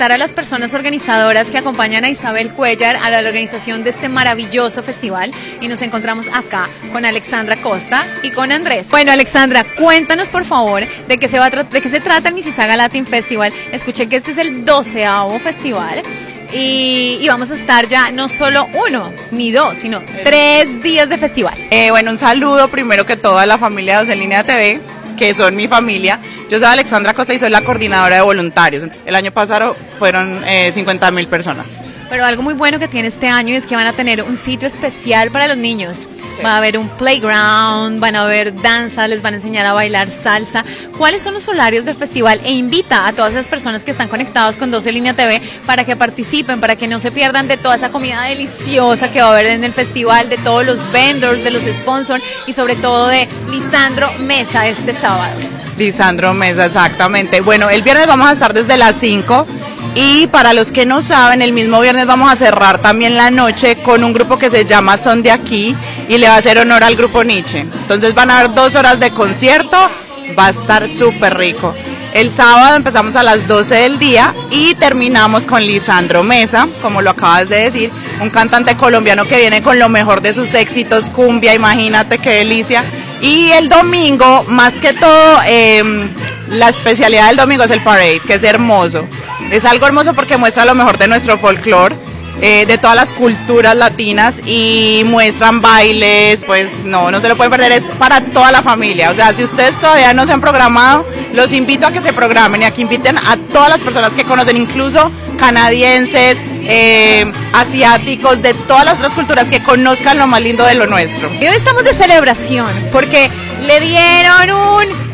entrevistar a las personas organizadoras que acompañan a Isabel Cuellar a la organización de este maravilloso festival y nos encontramos acá con Alexandra Costa y con Andrés. Bueno, Alexandra, cuéntanos por favor de qué se trata el Mississauga Latin Festival. Escuché que este es el 12º festival y vamos a estar ya no solo uno ni dos, sino 3 días de festival. Bueno, un saludo primero que todo a la familia de 2EN LINEA TV, que son mi familia. Yo soy Alexandra Costa y soy la coordinadora de voluntarios. El año pasado fueron 50.000 personas. Pero algo muy bueno que tiene este año es que van a tener un sitio especial para los niños. Sí. Va a haber un playground, van a haber danza, les van a enseñar a bailar salsa. ¿Cuáles son los horarios del festival? E invita a todas esas personas que están conectados con 2EN LINEA TV para que participen, para que no se pierdan de toda esa comida deliciosa que va a haber en el festival, de todos los vendors, de los sponsors y sobre todo de Lisandro Mesa este sábado. Lisandro Mesa, exactamente. Bueno, el viernes vamos a estar desde las 5. Y para los que no saben, el mismo viernes vamos a cerrar también la noche con un grupo que se llama Son de Aquí y le va a hacer honor al grupo Niche. Entonces van a haber 2 horas de concierto, va a estar súper rico. El sábado empezamos a las 12 del día y terminamos con Lisandro Mesa, como lo acabas de decir, un cantante colombiano que viene con lo mejor de sus éxitos, cumbia, imagínate qué delicia. Y el domingo, más que todo, la especialidad del domingo es el parade, que es hermoso. Es algo hermoso porque muestra lo mejor de nuestro folclore, de todas las culturas latinas y muestran bailes, pues no se lo pueden perder, es para toda la familia. O sea, si ustedes todavía no se han programado, los invito a que se programen y a que inviten a todas las personas que conocen, incluso canadienses, asiáticos, de todas las otras culturas, que conozcan lo más lindo de lo nuestro. Y hoy estamos de celebración porque le dieron un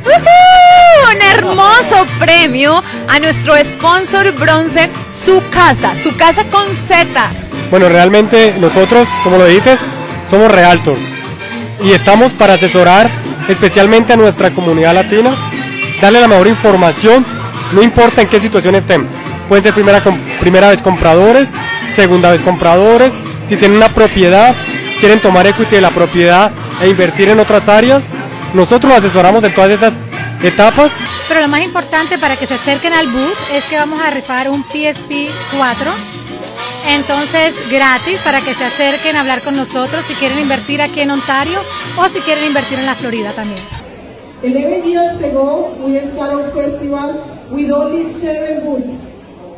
hermoso premio a nuestro sponsor bronce, Su Casa con Z. Bueno, realmente nosotros, como lo dices, somos Realtor y estamos para asesorar especialmente a nuestra comunidad latina, darle la mejor información, no importa en qué situación estén. Pueden ser primera vez compradores, segunda vez compradores, si tienen una propiedad, quieren tomar equity de la propiedad e invertir en otras áreas, nosotros los asesoramos en todas esas etapas. Pero lo más importante para que se acerquen al booth es que vamos a rifar un PSP 4, entonces gratis para que se acerquen a hablar con nosotros si quieren invertir aquí en Ontario o si quieren invertir en la Florida también. 11 years ago we started a festival with only 7 booths,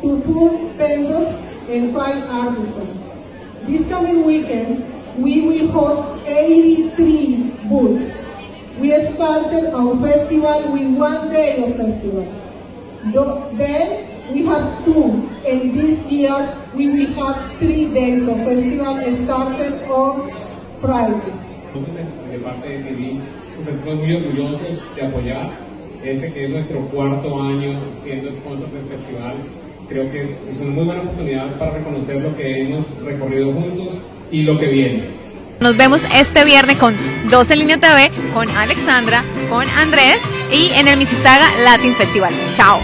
2 food vendors and 5 artisans. This coming weekend we will host 83 booths. We started our festival with 1 day of festival. Then we have 2, and this year we will have 3 days of festival started on Friday. Entonces, de parte de TV, pues estamos muy orgullosos de apoyar este que es nuestro 4º año siendo sponsor del festival. Creo que es una muy buena oportunidad para reconocer lo que hemos recorrido juntos y lo que viene. Nos vemos este viernes con 2EN LINEA TV, con Alexandra, con Andrés y en el Mississauga Latin Festival. Chao.